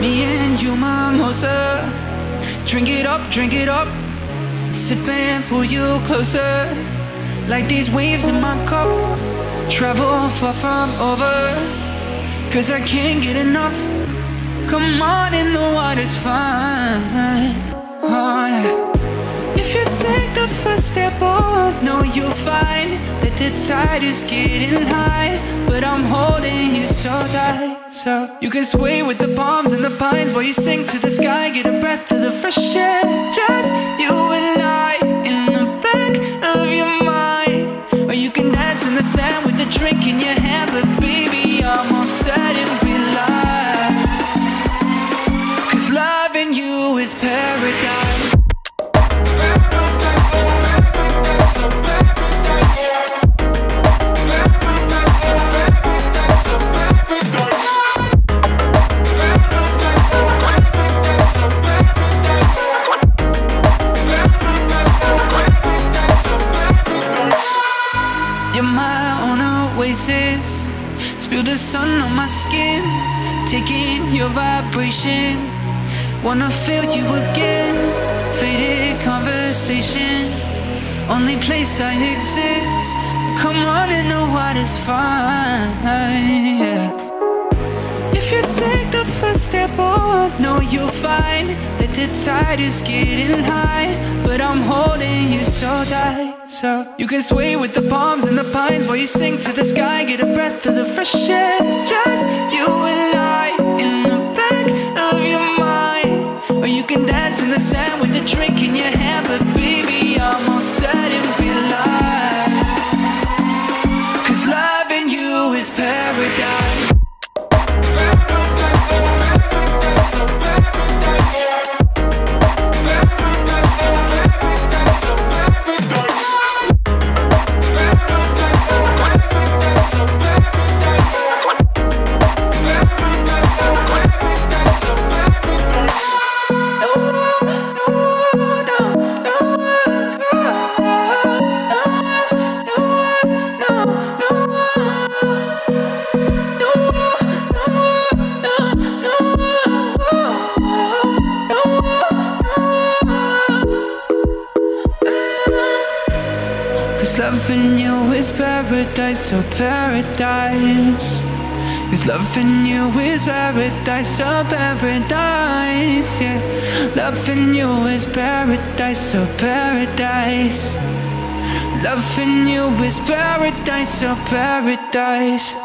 Me and you, mimosa. Drink it up, drink it up. Sip and pull you closer. Like these waves in my cup. Travel far from over, 'cause I can't get enough. Come on in, the water's fine, oh, yeah. If you take the first step, oh, no, you'll find that the tide is getting high. But I'm holding you so tight, so you can sway with the palms and the pines while you sing to the sky. Get a breath of the fresh air, just you and I in the back of your mind. Or you can dance in the sand with the drink in your hand. But baby, I'm all set and we live, 'cause loving you is paradise. You're my own oasis. Spill the sun on my skin. Taking your vibration. Wanna feel you again. Faded conversation. Only place I exist. Come on in, the water's fine, yeah. If you take the first step, oh, no, you'll find that the tide is getting high. But I'm holding you so tight, so you can sway with the palms and the pines while you sing to the sky. Get a breath of the fresh air, just you and I in the back of your mind. Or you can dance in the sand with the drink in your hand. But baby, I'm all set and we live, 'cause loving you is paradise. Cause loving you is paradise, oh paradise. Cause loving you is paradise, oh paradise, yeah. Loving you is paradise, oh paradise. Loving you is paradise, oh paradise.